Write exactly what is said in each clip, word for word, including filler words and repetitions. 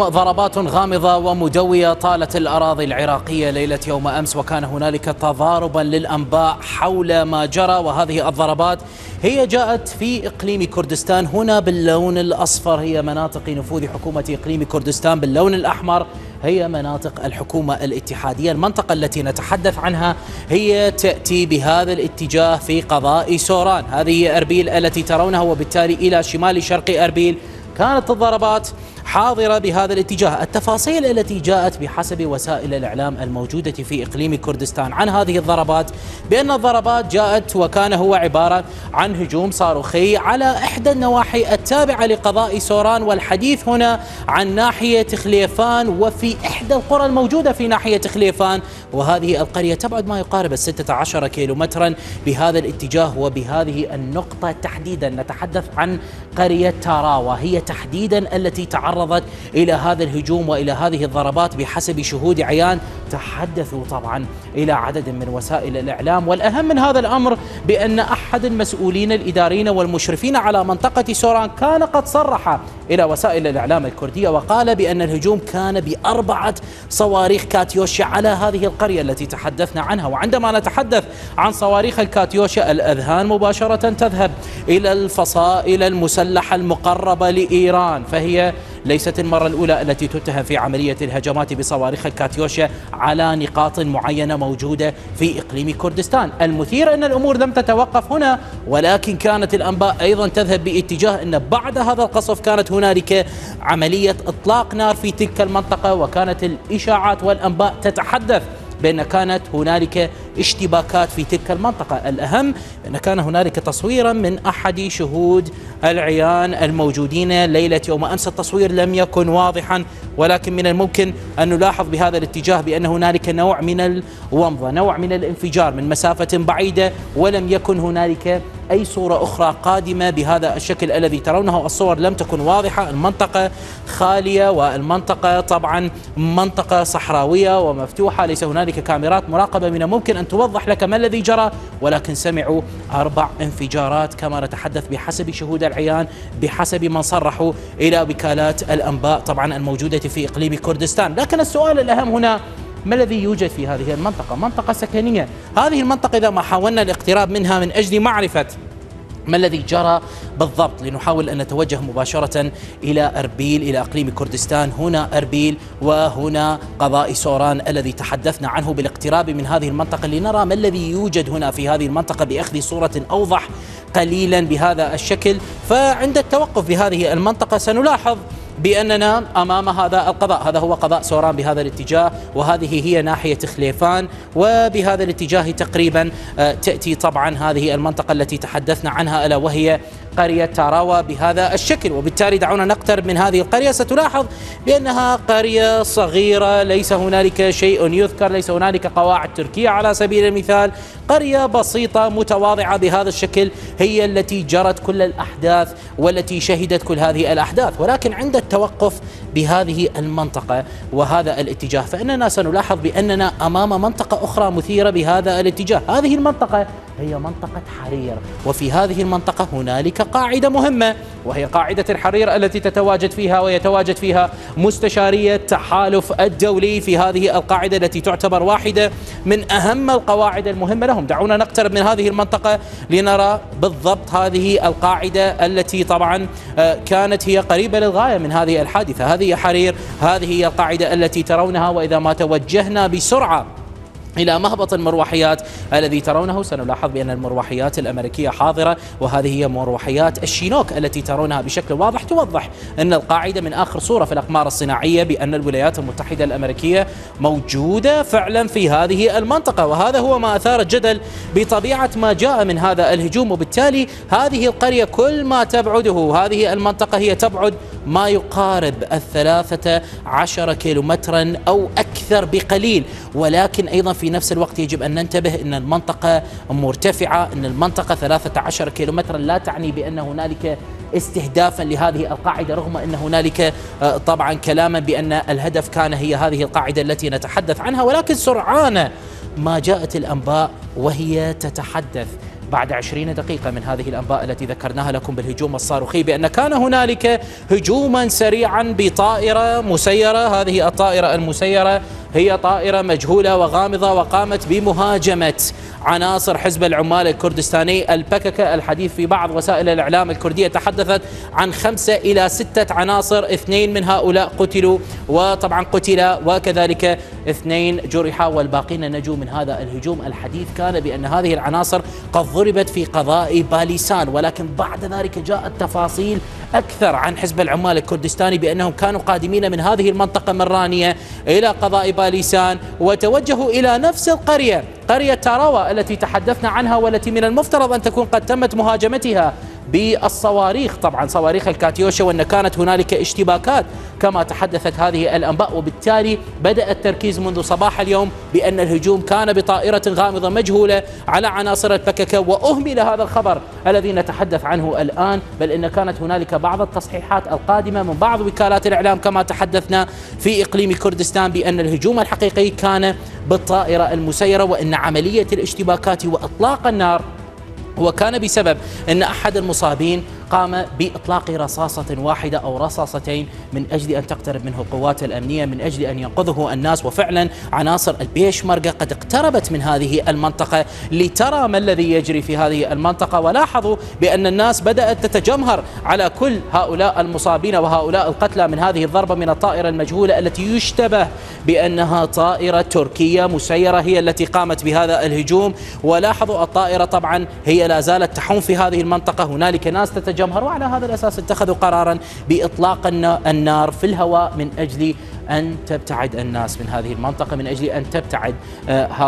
ضربات غامضة ومدوية طالت الأراضي العراقية ليلة يوم أمس، وكان هنالك تضاربا للأنباء حول ما جرى، وهذه الضربات هي جاءت في إقليم كردستان هنا باللون الأصفر، هي مناطق نفوذ حكومة إقليم كردستان، باللون الأحمر هي مناطق الحكومة الاتحادية. المنطقة التي نتحدث عنها هي تأتي بهذا الاتجاه في قضاء سوران، هذه أربيل التي ترونها، وبالتالي إلى شمال شرق أربيل كانت الضربات حاضرة بهذا الاتجاه. التفاصيل التي جاءت بحسب وسائل الإعلام الموجودة في إقليم كردستان عن هذه الضربات بأن الضربات جاءت وكان هو عبارة عن هجوم صاروخي على إحدى النواحي التابعة لقضاء سوران، والحديث هنا عن ناحية خليفان وفي إحدى القرى الموجودة في ناحية خليفان، وهذه القرية تبعد ما يقارب ستة عشر كيلومترا بهذا الاتجاه وبهذه النقطة تحديدا. نتحدث عن قرية تارا، وهي تحديدا التي تعرضت تعرضت إلى هذا الهجوم وإلى هذه الضربات بحسب شهود عيان تحدثوا طبعا إلى عدد من وسائل الإعلام. والأهم من هذا الأمر بأن أحد المسؤولين الإداريين والمشرفين على منطقة سوران كان قد صرح إلى وسائل الإعلام الكردية وقال بأن الهجوم كان بأربعة صواريخ كاتيوشا على هذه القرية التي تحدثنا عنها. وعندما نتحدث عن صواريخ الكاتيوشا، الأذهان مباشرة تذهب إلى الفصائل المسلحة المقربة لإيران، فهي ليست المرة الأولى التي تتهم في عملية الهجمات بصواريخ الكاتيوشا على نقاط معينة موجودة في إقليم كردستان. المثير أن الأمور لم تتوقف هنا، ولكن كانت الأنباء أيضا تذهب باتجاه أن بعد هذا القصف كانت هنالك عملية إطلاق نار في تلك المنطقة، وكانت الإشاعات والأنباء تتحدث بأن كانت هنالك اشتباكات في تلك المنطقة. الأهم أن كان هنالك تصويرا من أحد شهود العيان الموجودين ليلة يوم أمس، التصوير لم يكن واضحا، ولكن من الممكن أن نلاحظ بهذا الاتجاه بأن هنالك نوع من الومضة، نوع من الانفجار من مسافة بعيدة، ولم يكن هنالك أي صورة أخرى قادمة بهذا الشكل الذي ترونه. الصور لم تكن واضحة، المنطقة خالية، والمنطقة طبعا منطقة صحراوية ومفتوحة، ليس هنالك كاميرات مراقبة من الممكن أن توضح لك ما الذي جرى، ولكن سمعوا أربع انفجارات كما نتحدث بحسب شهود العيان، بحسب من صرحوا إلى وكالات الأنباء طبعا الموجودة في إقليم كردستان. لكن السؤال الأهم هنا، ما الذي يوجد في هذه المنطقة؟ منطقة سكنية، هذه المنطقة إذا ما حاولنا الاقتراب منها من أجل معرفة ما الذي جرى بالضبط لنحاول أن نتوجه مباشرة إلى أربيل، إلى أقليم كردستان، هنا أربيل وهنا قضاء سوران الذي تحدثنا عنه، بالاقتراب من هذه المنطقة لنرى ما الذي يوجد هنا في هذه المنطقة بأخذ صورة أوضح قليلا بهذا الشكل. فعند التوقف بهذه المنطقة سنلاحظ بأننا أمام هذا القضاء، هذا هو قضاء سوران بهذا الاتجاه، وهذه هي ناحية خليفان، وبهذا الاتجاه تقريبا تأتي طبعا هذه المنطقة التي تحدثنا عنها ألا وهي قرية تاراوى بهذا الشكل. وبالتالي دعونا نقترب من هذه القرية، ستلاحظ بأنها قرية صغيرة، ليس هنالك شيء يذكر، ليس هنالك قواعد تركية على سبيل المثال، قرية بسيطة متواضعة بهذا الشكل هي التي جرت كل الأحداث والتي شهدت كل هذه الأحداث. ولكن عند التوقف بهذه المنطقة وهذا الاتجاه فإننا سنلاحظ بأننا أمام منطقة أخرى مثيرة بهذا الاتجاه. هذه المنطقة هي منطقة حرير، وفي هذه المنطقة هنالك قاعدة مهمة وهي قاعدة الحرير التي تتواجد فيها ويتواجد فيها مستشارية التحالف الدولي في هذه القاعدة التي تعتبر واحدة من أهم القواعد المهمة لهم. دعونا نقترب من هذه المنطقة لنرى بالضبط هذه القاعدة التي طبعا كانت هي قريبة للغاية من هذه الحادثة، هذه حرير، هذه هي القاعدة التي ترونها. وإذا ما توجهنا بسرعة إلى مهبط المروحيات الذي ترونه سنلاحظ بأن المروحيات الأمريكية حاضرة، وهذه هي مروحيات الشينوك التي ترونها بشكل واضح، توضح أن القاعدة من آخر صورة في الأقمار الصناعية بأن الولايات المتحدة الأمريكية موجودة فعلا في هذه المنطقة، وهذا هو ما أثار الجدل بطبيعة ما جاء من هذا الهجوم. وبالتالي هذه القرية كل ما تبعده هذه المنطقة هي تبعد ما يقارب الثلاثة عشر كيلومترا أو أكثر بقليل، ولكن أيضا في نفس الوقت يجب أن ننتبه أن المنطقة مرتفعة، أن المنطقة ثلاثة عشر كيلومترا لا تعني بأن هنالك استهدافا لهذه القاعدة، رغم أن هنالك طبعا كلاما بأن الهدف كان هي هذه القاعدة التي نتحدث عنها. ولكن سرعان ما جاءت الأنباء وهي تتحدث بعد عشرين دقيقة من هذه الأنباء التي ذكرناها لكم بالهجوم الصاروخي، بأن كان هنالك هجوما سريعا بطائرة مسيرة. هذه الطائرة المسيرة هي طائرة مجهولة وغامضة، وقامت بمهاجمة عناصر حزب العمال الكردستاني البي كي كي. الحديث في بعض وسائل الإعلام الكردية تحدثت عن خمسة إلى ستة عناصر، اثنين من هؤلاء قتلوا وطبعا قتل وكذلك اثنين جرحى والباقين نجوا من هذا الهجوم. الحديث كان بأن هذه العناصر قد ضربت في قضاء باليسان، ولكن بعد ذلك جاءت تفاصيل أكثر عن حزب العمال الكردستاني بأنهم كانوا قادمين من هذه المنطقة من رانية إلى قضاء باليسان وتوجهوا إلى نفس القرية، قرية تاراوة التي تحدثنا عنها والتي من المفترض أن تكون قد تمت مهاجمتها بالصواريخ، طبعا صواريخ الكاتيوشا، وأن كانت هنالك اشتباكات كما تحدثت هذه الأنباء. وبالتالي بدأ التركيز منذ صباح اليوم بأن الهجوم كان بطائرة غامضة مجهولة على عناصر البي كي كي، وأهمل هذا الخبر الذي نتحدث عنه الآن، بل إن كانت هنالك بعض التصحيحات القادمة من بعض وكالات الإعلام كما تحدثنا في إقليم كردستان بأن الهجوم الحقيقي كان بالطائرة المسيرة، وأن عملية الاشتباكات وإطلاق النار وكان بسبب أن أحد المصابين قام بإطلاق رصاصة واحدة أو رصاصتين من أجل أن تقترب منه القوات الأمنية، من أجل أن ينقذه الناس. وفعلا عناصر البيشمركة قد اقتربت من هذه المنطقة لترى ما الذي يجري في هذه المنطقة، ولاحظوا بأن الناس بدأت تتجمهر على كل هؤلاء المصابين وهؤلاء القتلى من هذه الضربة من الطائرة المجهولة التي يشتبه بأنها طائرة تركية مسيرة هي التي قامت بهذا الهجوم. ولاحظوا الطائرة طبعا هي لا زالت تحوم في هذه المنطقة، هنالك ناس تتجمهر، وعلى هذا الأساس اتخذوا قرارا بإطلاق النار في الهواء من أجل أن تبتعد الناس من هذه المنطقة، من أجل أن تبتعد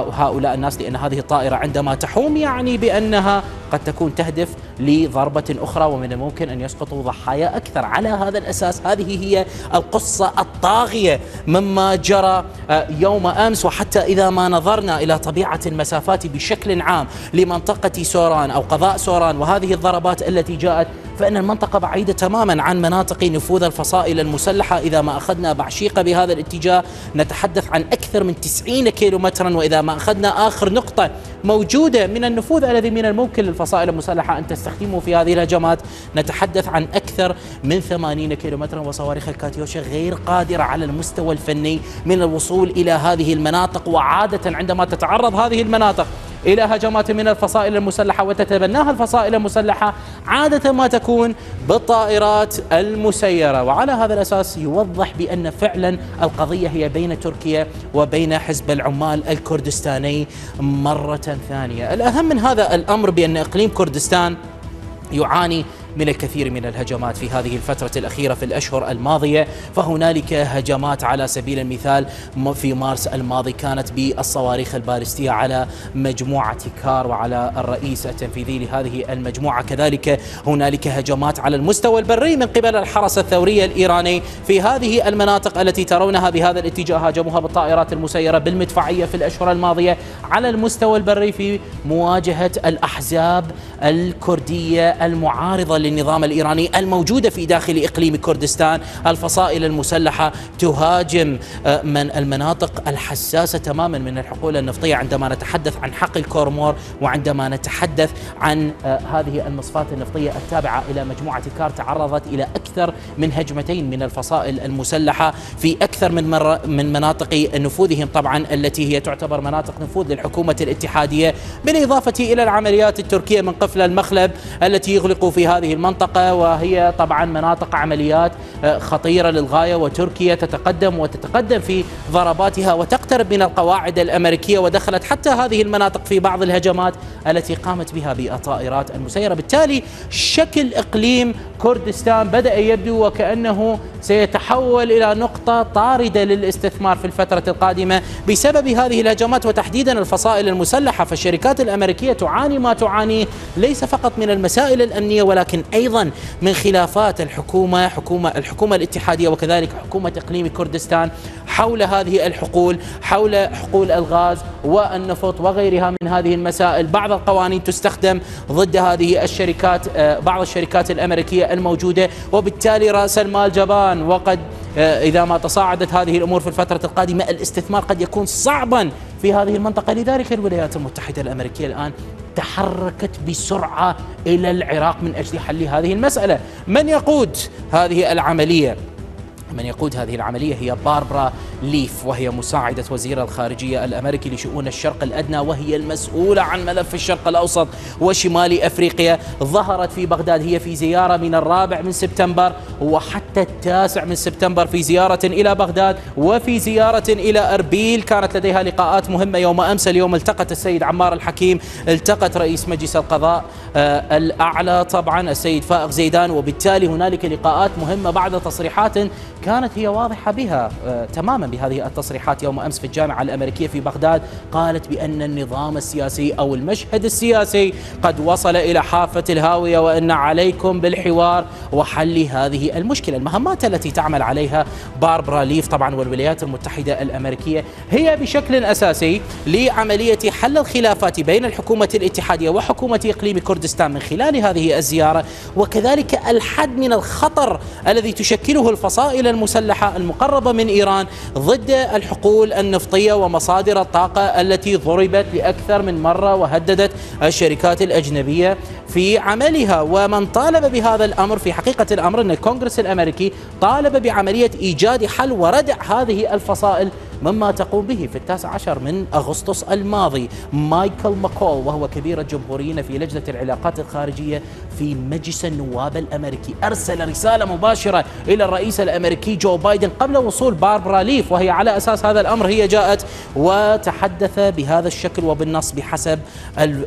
هؤلاء الناس، لأن هذه الطائرة عندما تحوم يعني بأنها قد تكون تهدف لضربة أخرى ومن الممكن أن يسقطوا ضحايا أكثر. على هذا الأساس هذه هي القصة الطاغية مما جرى يوم أمس. وحتى إذا ما نظرنا إلى طبيعة المسافات بشكل عام لمنطقة سوران أو قضاء سوران وهذه الضربات التي جاءت، فإن المنطقة بعيدة تماما عن مناطق نفوذ الفصائل المسلحة. إذا ما أخذنا بعشيقة بهذا الاتجاه نتحدث عن أكثر من تسعين كيلومترا، وإذا ما أخذنا آخر نقطة موجودة من النفوذ الذي من الممكن للفصائل المسلحة أن تستخدمه في هذه الهجمات نتحدث عن أكثر من ثمانين كيلومترا، وصواريخ الكاتيوشا غير قادرة على المستوى الفني من الوصول إلى هذه المناطق. وعادة عندما تتعرض هذه المناطق إلى هجمات من الفصائل المسلحة وتتبناها الفصائل المسلحة عادة ما تكون بالطائرات المسيرة. وعلى هذا الأساس يوضح بأن فعلا القضية هي بين تركيا وبين حزب العمال الكردستاني مرة ثانية. الأهم من هذا الأمر بأن إقليم كردستان يعاني من الكثير من الهجمات في هذه الفترة الأخيرة في الأشهر الماضية، فهنالك هجمات على سبيل المثال في مارس الماضي كانت بالصواريخ البالستية على مجموعة كار وعلى الرئيس التنفيذي لهذه المجموعة، كذلك هنالك هجمات على المستوى البري من قبل الحرس الثوري الإيراني في هذه المناطق التي ترونها بهذا الاتجاه، هاجموها بالطائرات المسيرة بالمدفعية في الأشهر الماضية على المستوى البري في مواجهة الأحزاب الكردية المعارضة للنظام الإيراني الموجودة في داخل إقليم كردستان. الفصائل المسلحة تهاجم من المناطق الحساسة تماما من الحقول النفطية عندما نتحدث عن حقل كورمور وعندما نتحدث عن هذه المصفات النفطية التابعة إلى مجموعة كار. تعرضت إلى أكثر من هجمتين من الفصائل المسلحة في أكثر من من مناطق نفوذهم، طبعا التي هي تعتبر مناطق نفوذ للحكومة الاتحادية، بالإضافة إلى العمليات التركية من قفل المخلب التي يغلق في هذه المنطقة، وهي طبعا مناطق عمليات خطيرة للغاية. وتركيا تتقدم وتتقدم في ضرباتها وتقترب من القواعد الأمريكية، ودخلت حتى هذه المناطق في بعض الهجمات التي قامت بها بالطائرات المسيرة. بالتالي شكل إقليم كردستان بدأ يبدو وكأنه سيتحول إلى نقطة طاردة للاستثمار في الفترة القادمة بسبب هذه الهجمات وتحديدا الفصائل المسلحة. فالشركات الأمريكية تعاني ما تعاني ليس فقط من المسائل الأمنية، ولكن أيضا من خلافات الحكومة حكومة الحكومة الاتحادية وكذلك حكومة إقليم كردستان حول هذه الحقول، حول حقول الغاز والنفط وغيرها من هذه المسائل. بعض القوانين تستخدم ضد هذه الشركات، بعض الشركات الأمريكية الموجودة، وبالتالي رأس المال جبان وقد إذا ما تصاعدت هذه الأمور في الفترة القادمة الاستثمار قد يكون صعبا في هذه المنطقة. لذلك الولايات المتحدة الأمريكية الآن تحركت بسرعة إلى العراق من أجل حل هذه المسألة. من يقود هذه العملية؟ من يقود هذه العملية هي باربرا ليف، وهي مساعدة وزير الخارجية الأمريكي لشؤون الشرق الأدنى، وهي المسؤولة عن ملف الشرق الأوسط وشمال أفريقيا. ظهرت في بغداد، هي في زيارة من الرابع من سبتمبر وحتى التاسع من سبتمبر، في زيارة إلى بغداد وفي زيارة إلى أربيل. كانت لديها لقاءات مهمة. يوم أمس اليوم التقت السيد عمار الحكيم، التقت رئيس مجلس القضاء الأعلى طبعا السيد فائق زيدان، وبالتالي هنالك لقاءات مهمة بعد تصريحات كانت هي واضحة بها آه تماما. بهذه التصريحات يوم أمس في الجامعة الأمريكية في بغداد قالت بأن النظام السياسي أو المشهد السياسي قد وصل إلى حافة الهاوية، وأن عليكم بالحوار وحل هذه المشكلة. المهمات التي تعمل عليها باربرا ليف طبعا والولايات المتحدة الأمريكية هي بشكل أساسي لعملية حل الخلافات بين الحكومة الاتحادية وحكومة إقليم كردستان من خلال هذه الزيارة، وكذلك الحد من الخطر الذي تشكله الفصائل المسلحة المقربة من إيران ضد الحقول النفطية ومصادر الطاقة التي ضربت لأكثر من مرة وهددت الشركات الأجنبية في عملها. ومن طالب بهذا الأمر، في حقيقة الأمر أن الكونغرس الأمريكي طالب بعملية إيجاد حل وردع هذه الفصائل مما تقوم به. في التاسع عشر من أغسطس الماضي مايكل ماكول، وهو كبير الجمهوريين في لجنة العلاقات الخارجية في مجلس النواب الأمريكي، أرسل رسالة مباشرة إلى الرئيس الأمريكي جو بايدن قبل وصول باربرا ليف، وهي على أساس هذا الأمر هي جاءت وتحدث بهذا الشكل وبالنص بحسب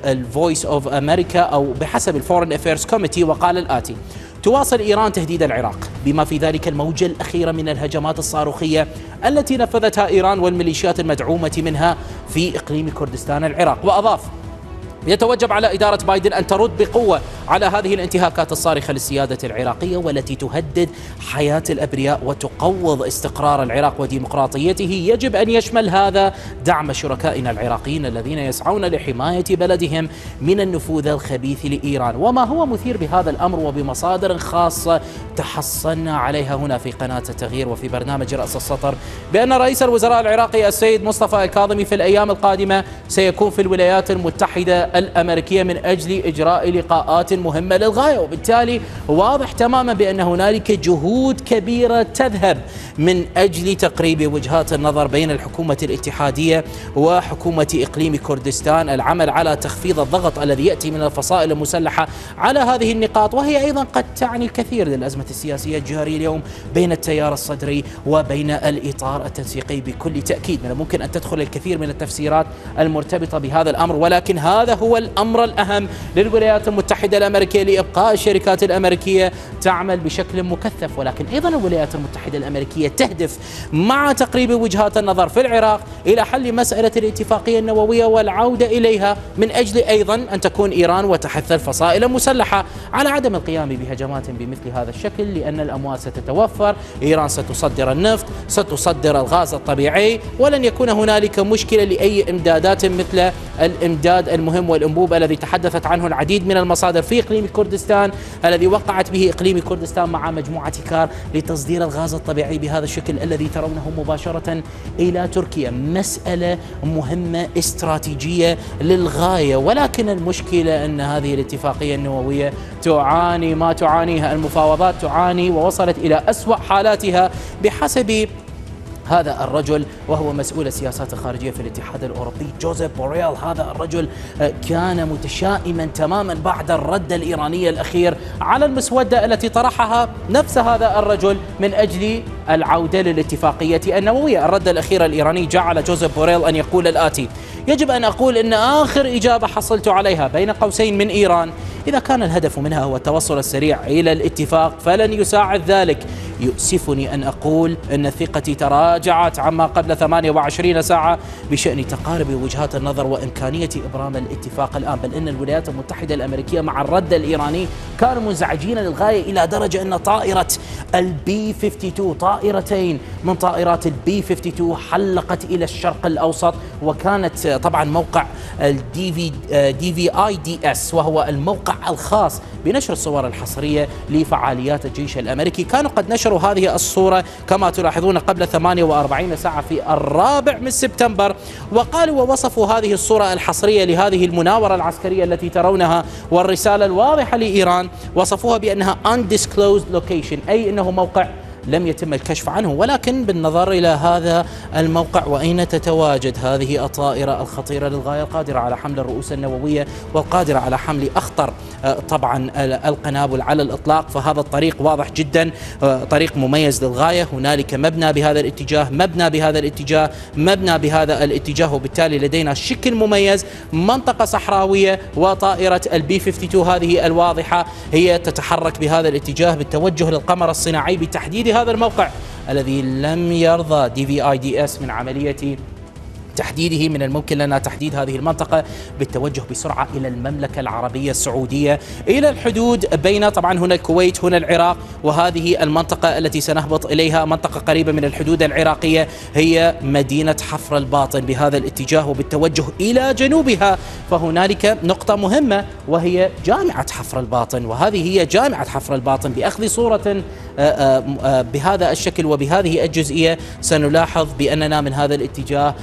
الفويس أوف أمريكا أو بحسب الفورن أفيرز كوميتي، وقال الآتي: تواصل إيران تهديد العراق بما في ذلك الموجة الأخيرة من الهجمات الصاروخية التي نفذتها إيران والميليشيات المدعومة منها في إقليم كردستان العراق. وأضاف: يتوجب على إدارة بايدن أن ترد بقوة على هذه الانتهاكات الصارخة للسيادة العراقية والتي تهدد حياة الأبرياء وتقوض استقرار العراق وديمقراطيته. يجب أن يشمل هذا دعم شركائنا العراقيين الذين يسعون لحماية بلدهم من النفوذ الخبيث لإيران. وما هو مثير بهذا الأمر وبمصادر خاصة تحصلنا عليها هنا في قناة التغيير وفي برنامج رأس السطر، بأن رئيس الوزراء العراقي السيد مصطفى الكاظمي في الأيام القادمة سيكون في الولايات المتحدة الأمريكية من أجل إجراء لقاءات مهمة للغاية. وبالتالي واضح تماما بأن هنالك جهود كبيرة تذهب من أجل تقريب وجهات النظر بين الحكومة الاتحادية وحكومة إقليم كردستان، العمل على تخفيض الضغط الذي يأتي من الفصائل المسلحة على هذه النقاط، وهي أيضا قد تعني الكثير للأزمة السياسية الجارية اليوم بين التيار الصدري وبين الإطار التنسيقي. بكل تأكيد من الممكن أن تدخل الكثير من التفسيرات المرتبطة بهذا الأمر، ولكن هذا هو الأمر الأهم للولايات المتحدة الأمريكية لإبقاء الشركات الأمريكية تعمل بشكل مكثف. ولكن أيضا الولايات المتحدة الأمريكية تهدف مع تقريب وجهات النظر في العراق إلى حل مسألة الاتفاقية النووية والعودة إليها، من أجل أيضا أن تكون إيران وتحث الفصائل المسلحة على عدم القيام بهجمات بمثل هذا الشكل، لأن الأموال ستتوفر، إيران ستصدر النفط، ستصدر الغاز الطبيعي، ولن يكون هنالك مشكلة لأي إمدادات مثل الإمداد المهم والأنبوب الذي تحدثت عنه العديد من المصادر في إقليم كردستان، الذي وقعت به إقليم كردستان مع مجموعة كار لتصدير الغاز الطبيعي بهذا الشكل الذي ترونه مباشرة إلى تركيا. مسألة مهمة استراتيجية للغاية، ولكن المشكلة أن هذه الاتفاقية النووية تعاني ما تعانيها، المفاوضات تعاني ووصلت إلى أسوأ حالاتها بحسب هذا الرجل، وهو مسؤول السياسات الخارجية في الاتحاد الأوروبي جوزيف بوريل. هذا الرجل كان متشائما تماما بعد الرد الإيراني الأخير على المسودة التي طرحها نفس هذا الرجل من أجل العودة للاتفاقية النووية. الرد الأخير الإيراني جعل جوزيف بوريل أن يقول الآتي: يجب أن أقول أن آخر إجابة حصلت عليها بين قوسين من إيران، إذا كان الهدف منها هو التوصل السريع إلى الاتفاق فلن يساعد ذلك. يؤسفني أن أقول أن ثقتي تراجعت عما قبل ثمانية وعشرين ساعة بشأن تقارب وجهات النظر وإمكانية إبرام الاتفاق الآن، بل إن الولايات المتحدة الأمريكية مع الرد الإيراني كانوا منزعجين للغاية، إلى درجة أن طائرة البي اثنين وخمسين، طائرتين من طائرات البي اثنين وخمسين، حلقت إلى الشرق الأوسط، وكانت طبعا موقع الدي في دي في آي دي إس، وهو الموقع الخاص بنشر الصور الحصرية لفعاليات الجيش الأمريكي، كانوا قد نشروا مباشر. وهذه الصورة كما تلاحظون قبل ثمانية وأربعين ساعة في الرابع من سبتمبر. وقالوا ووصفوا هذه الصورة الحصرية لهذه المناورة العسكرية التي ترونها والرسالة الواضحة لإيران، وصفوها بأنها undisclosed location، أي أنه موقع لم يتم الكشف عنه. ولكن بالنظر إلى هذا الموقع وأين تتواجد هذه الطائرة الخطيرة للغاية، القادرة على حمل الرؤوس النووية والقادرة على حمل أخطر طبعا القنابل على الإطلاق، فهذا الطريق واضح جدا، طريق مميز للغاية. هنالك مبنى بهذا الاتجاه، مبنى بهذا الاتجاه، مبنى بهذا الاتجاه، وبالتالي لدينا شكل مميز، منطقة صحراوية، وطائرة البي خمسة وخمسين هذه الواضحة هي تتحرك بهذا الاتجاه بالتوجه للقمر الصناعي، بتحديد هذا الموقع الذي لم يرضى دي في اي دي اس من عملية تحديده. من الممكن لنا تحديد هذه المنطقة بالتوجه بسرعة إلى المملكة العربية السعودية، إلى الحدود بين طبعا هنا الكويت هنا العراق، وهذه المنطقة التي سنهبط إليها منطقة قريبة من الحدود العراقية هي مدينة حفر الباطن بهذا الاتجاه، وبالتوجه إلى جنوبها فهنالك نقطة مهمة وهي جامعة حفر الباطن، وهذه هي جامعة حفر الباطن. بأخذ صورة بهذا الشكل وبهذه الجزئية سنلاحظ بأننا من هذا الاتجاه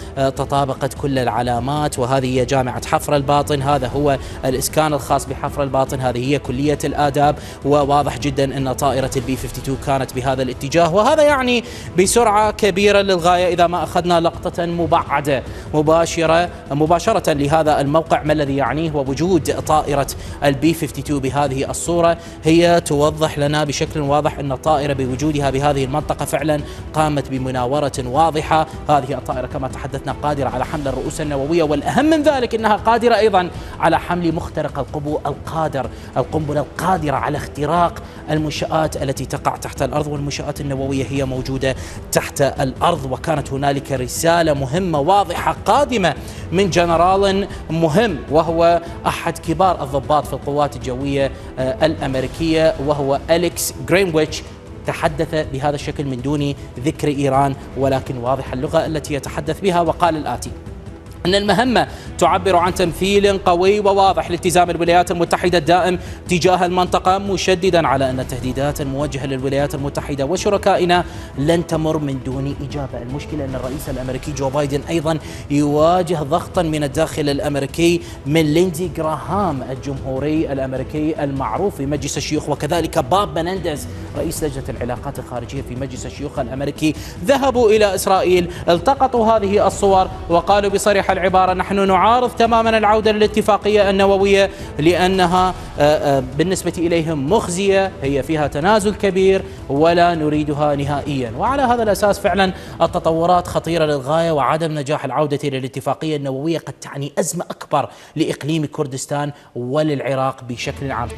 تطابقت كل العلامات، وهذه هي جامعة حفر الباطن، هذا هو الإسكان الخاص بحفر الباطن، هذه هي كلية الآداب، وواضح جدا أن طائرة البي خمسة وخمسين كانت بهذا الاتجاه. وهذا يعني بسرعة كبيرة للغاية إذا ما أخذنا لقطة مبعدة مباشرة مباشرة لهذا الموقع، ما الذي يعنيه ووجود طائرة البي خمسة وخمسين بهذه الصورة، هي توضح لنا بشكل واضح أن الطائرة بوجودها بهذه المنطقة فعلا قامت بمناورة واضحة. هذه الطائرة كما تحدثنا قادرة على حمل الرؤوس النووية، والأهم من ذلك أنها قادرة أيضا على حمل مخترق القنبلة القادر القنبلة القادرة على اختراق المنشآت التي تقع تحت الأرض، والمنشآت النووية هي موجودة تحت الأرض. وكانت هنالك رسالة مهمة واضحة قادمة من جنرال مهم، وهو أحد كبار الضباط في القوات الجوية الأمريكية، وهو أليكس غرينويتش، تحدث بهذا الشكل من دون ذكر إيران ولكن واضح اللغة التي يتحدث بها، وقال الآتي: أن المهمة تعبر عن تمثيل قوي وواضح لالتزام الولايات المتحدة الدائم تجاه المنطقة، مشددا على أن التهديدات الموجهة للولايات المتحدة وشركائنا لن تمر من دون إجابة. المشكلة أن الرئيس الأمريكي جو بايدن أيضا يواجه ضغطا من الداخل الأمريكي، من ليندي جراهام الجمهوري الأمريكي المعروف في مجلس الشيوخ، وكذلك باب منندز رئيس لجنة العلاقات الخارجية في مجلس الشيوخ الأمريكي. ذهبوا إلى إسرائيل، التقطوا هذه الصور، وقالوا بصريح العبارة: نحن نعارض تماما العودة للاتفاقية النووية لأنها بالنسبة إليهم مخزية، هي فيها تنازل كبير ولا نريدها نهائيا. وعلى هذا الأساس فعلا التطورات خطيرة للغاية، وعدم نجاح العودة للاتفاقية النووية قد تعني أزمة أكبر لإقليم كردستان وللعراق بشكل عام.